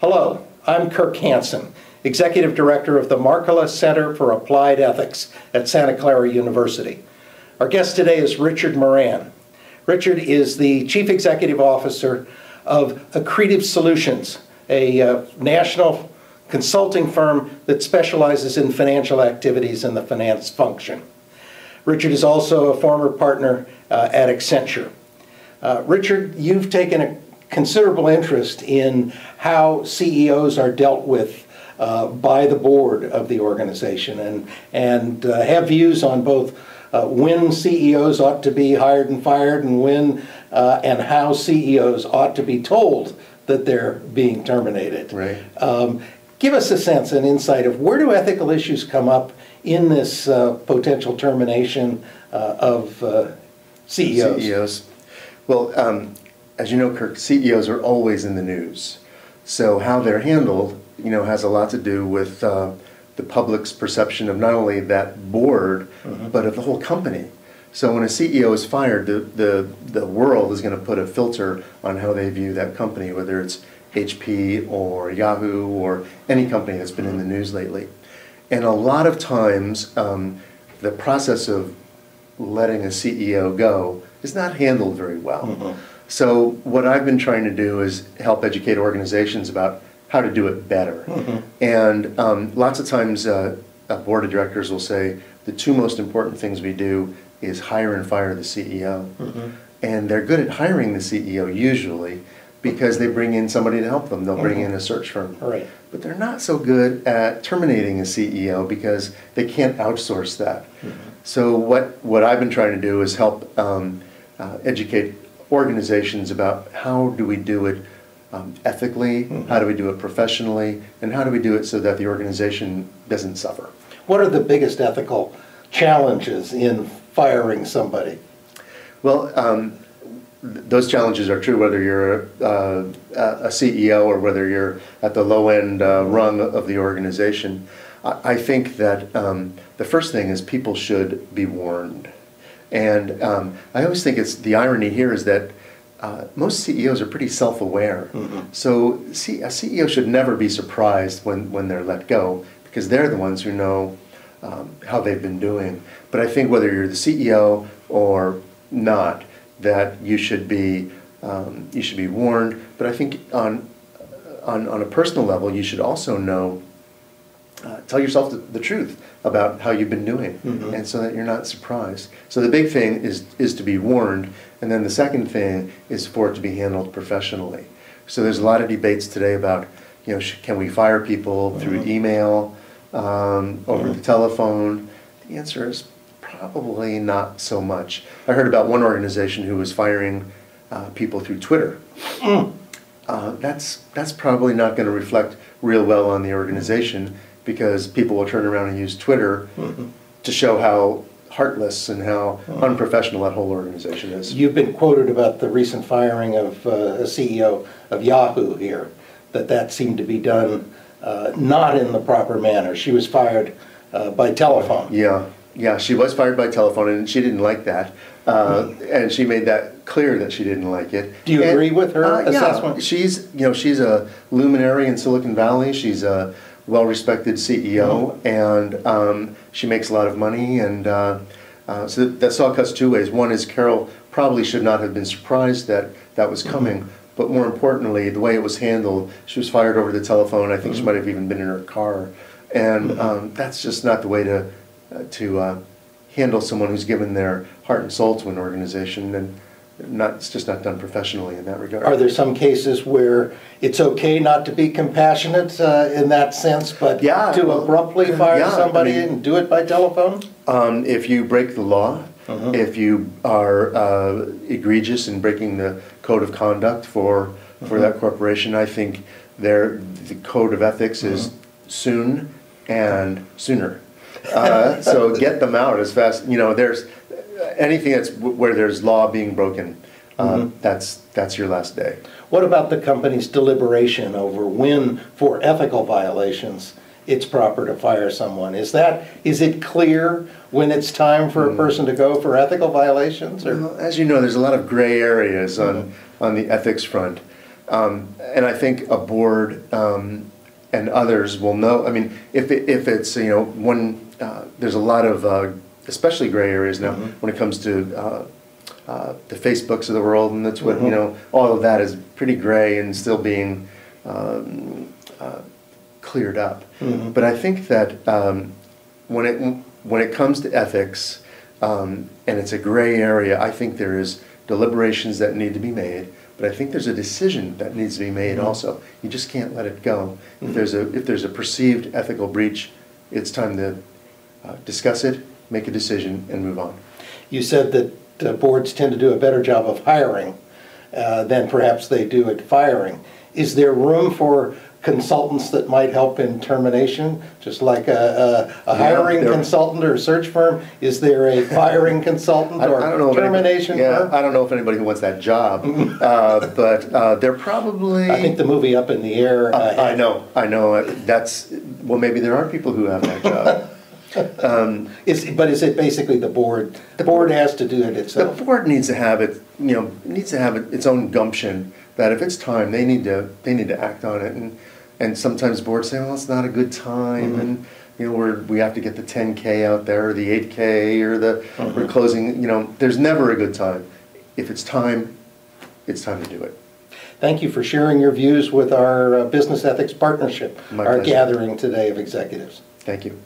Hello, I'm Kirk Hanson, Executive Director of the Markkula Center for Applied Ethics at Santa Clara University. Our guest today is Richard Moran. Richard is the Chief Executive Officer of Accretive Solutions, a national consulting firm that specializes in financial activities in the finance function. Richard is also a former partner at Accenture. Richard, you've taken a considerable interest in how CEOs are dealt with by the board of the organization and have views on both when CEOs ought to be hired and fired and when and how CEOs ought to be told that they're being terminated. Right. Give us a sense and insight of where do ethical issues come up in this potential termination of CEOs? Well, as you know, Kirk, CEOs are always in the news. So how they're handled, has a lot to do with the public's perception of not only that board, but of the whole company. So when a CEO is fired, the world is going to put a filter on how they view that company, whether it's HP or Yahoo or any company that's been in the news lately. And a lot of times, the process of letting a CEO go is not handled very well. So what I've been trying to do is help educate organizations about how to do it better. And lots of times a board of directors will say, the two most important things we do is hire and fire the CEO. And they're good at hiring the CEO usually because they bring in somebody to help them. They'll bring in a search firm. But they're not so good at terminating a CEO because they can't outsource that. So what I've been trying to do is help educate organizations about how do we do it ethically, how do we do it professionally, and how do we do it so that the organization doesn't suffer. What are the biggest ethical challenges in firing somebody? Well, those challenges are true whether you're a CEO or whether you're at the low-end rung of the organization. I think that the first thing is people should be warned. And I always think it's the irony here is that most CEOs are pretty self-aware. So a CEO should never be surprised when they're let go because they're the ones who know how they've been doing. But I think whether you're the CEO or not, that you should be warned. But I think on a personal level, you should also know. Tell yourself the truth about how you've been doing, and so that you're not surprised. So the big thing is to be warned, and then the second thing is for it to be handled professionally. So there's a lot of debates today about, can we fire people through email, over the telephone? The answer is probably not so much. I heard about one organization who was firing people through Twitter. That's probably not going to reflect real well on the organization, because people will turn around and use Twitter to show how heartless and how unprofessional that whole organization is. You've been quoted about the recent firing of a CEO of Yahoo here, that seemed to be done not in the proper manner. She was fired by telephone. Yeah, she was fired by telephone, and she didn't like that. And she made that clear that she didn't like it. Do you agree with her assessment? Yeah, she's a luminary in Silicon Valley. She's a well-respected CEO, and she makes a lot of money, and so that saw cuts two ways. One is Carol probably should not have been surprised that that was coming, but more importantly, the way it was handled, she was fired over the telephone. I think she might have even been in her car, and that's just not the way to handle someone who's given their heart and soul to an organization, and it's just not done professionally in that regard. Are there some cases where it's okay not to be compassionate in that sense, but to abruptly fire somebody and do it by telephone? If you break the law, if you are egregious in breaking the code of conduct for that corporation, I think the code of ethics is soon and sooner. So get them out as fast. There's anything that's where there's law being broken, that's your last day. What about the company's deliberation over when, for ethical violations, it's proper to fire someone. Is that, is it clear when it's time for a person to go for ethical violations? Or? Well, as you know, there's a lot of gray areas on the ethics front. And I think a board and others will know. I mean, if it's, you know, there's a lot of, especially gray areas now when it comes to the Facebooks of the world, and that's what, you know, all of that is pretty gray and still being cleared up. But I think that when it comes to ethics, and it's a gray area, I think there is deliberations that need to be made, but I think there's a decision that needs to be made also. You just can't let it go. If there's a perceived ethical breach, it's time to discuss it, make a decision, and move on. You said that boards tend to do a better job of hiring than perhaps they do at firing. Is there room for consultants that might help in termination, just like a hiring consultant or a search firm? Is there a firing consultant or termination firm? I don't know if anybody who wants that job, but they're probably... I think the movie Up in the Air... I know. That's... Well, maybe there are people who have that job. But is it basically the board? The board has to do it itself. The board needs to have it, you know, needs to have its own gumption that if it's time, they need to act on it. And sometimes boards say, well, it's not a good time, and you know, we have to get the 10K out there, or the 8K, or the we're closing. You know, there's never a good time. If it's time to do it. Thank you for sharing your views with our Business Ethics Partnership, our gathering today of executives. Thank you.